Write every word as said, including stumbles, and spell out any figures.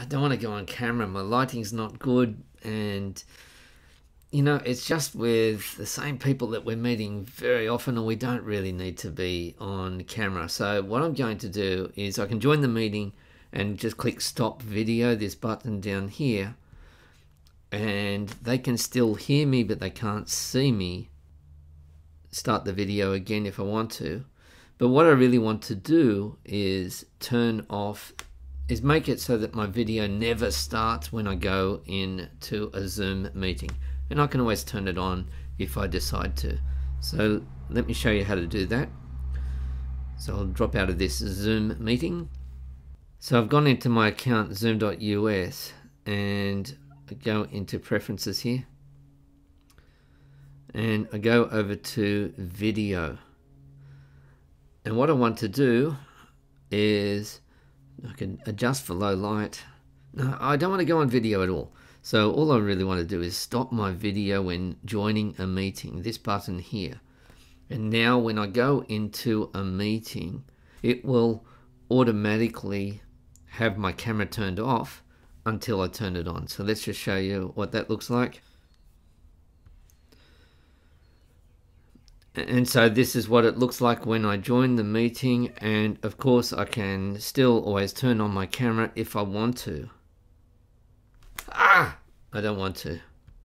I don't want to go on camera. My lighting's not good. And, you know, it's just with the same people that we're meeting very often, and we don't really need to be on camera. So what I'm going to do is I can join the meeting and just click stop video, this button down here, and they can still hear me, but they can't see me. Start the video again if I want to. But what I really want to do is turn off, is make it so that my video never starts when I go into a Zoom meeting. And I can always turn it on if I decide to. So let me show you how to do that. So I'll drop out of this Zoom meeting. So I've gone into my account, zoom dot U S, and I go into preferences here. And I go over to video. And what I want to do is I can adjust for low light. No, I don't want to go on video at all. So all I really want to do is stop my video when joining a meeting, this button here. And now when I go into a meeting, it will automatically have my camera turned off until I turn it on. So let's just show you what that looks like. And so this is what it looks like when I join the meeting. And of course I can still always turn on my camera if I want to. Ah, I don't want to.